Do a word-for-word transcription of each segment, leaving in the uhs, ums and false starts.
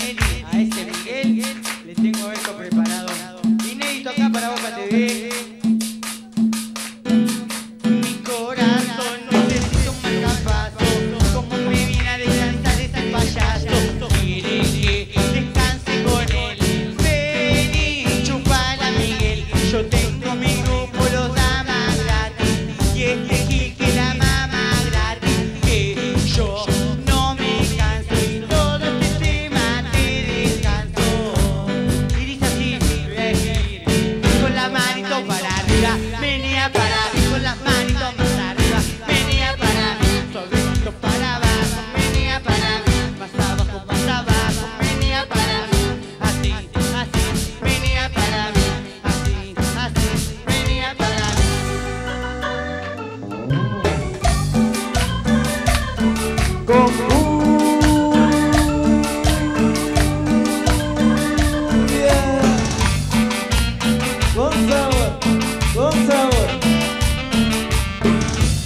Neni, a este Miguel, le tengo esto preparado. Inédito acá para Boca T V. Mi corazón no necesita un marcapaso. Como me viene a descansar este payaso. Quiere que descanse con él. Vení, chupala Miguel. Yo tengo mi grupo, los damas gratis. Y este Gil que la mama gratis. Que yo no me canso y todo este tema te descanso. Y dice así, con la manito para arriba. Menea para mí, con las manitos más arriba. Menea para mí, suavecito para abajo. Menea para mí, más abajo, más abajo. Menea para mí, así, así. Menea para mí, así, así. Menea para mí.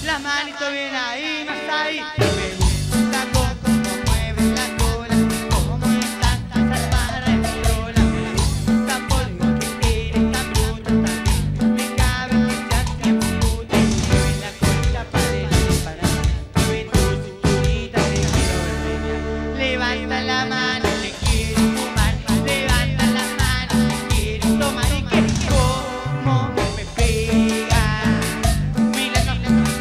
Las manitos bien ahí, más ahí. Me gusta cómo mueven la cola, cómo estás tan salvada en mi ola. Me gusta porque eres tan bruta, tan bien. Me cabe que seas tan bruta. Mueve la cola para para mueve tu cinturita, te quiero ver. Levanta la mano, te quiero fumar. Levanta la mano, te quiero tomar. Y que como me pega, mira la cuchera.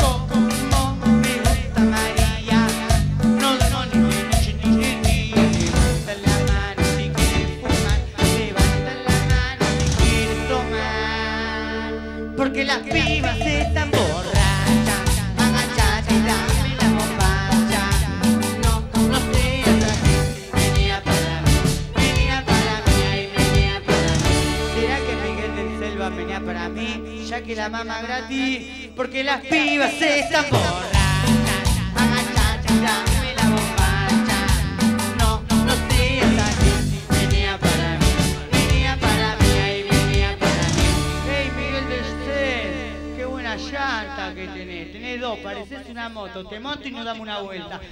Como me gusta María, no, no, ni de noche ni de día. Levanta la mano, te quiero fumar. Levanta la mano, te quiero tomar. Porque las pibas están borrachas. Agachate y dame la bombacha. No, no seas así. Venía para mí, venía para mí, ay, venía para mí. ¿Será que Miguel del Selva venía para mí? Ya que la mama gratis, porque las pibas están borrachas. Agachate y dame la bombacha. No, no seas así. Venía para mí, venía para mí, ay, venía para mí. Hey Miguel del Selva, qué buena llanta que tenés. Tenés dos, pareces una moto. Te monto y nos damos una vuelta.